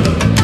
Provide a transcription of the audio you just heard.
go.